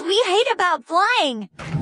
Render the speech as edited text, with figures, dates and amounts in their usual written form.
things we hate about flying.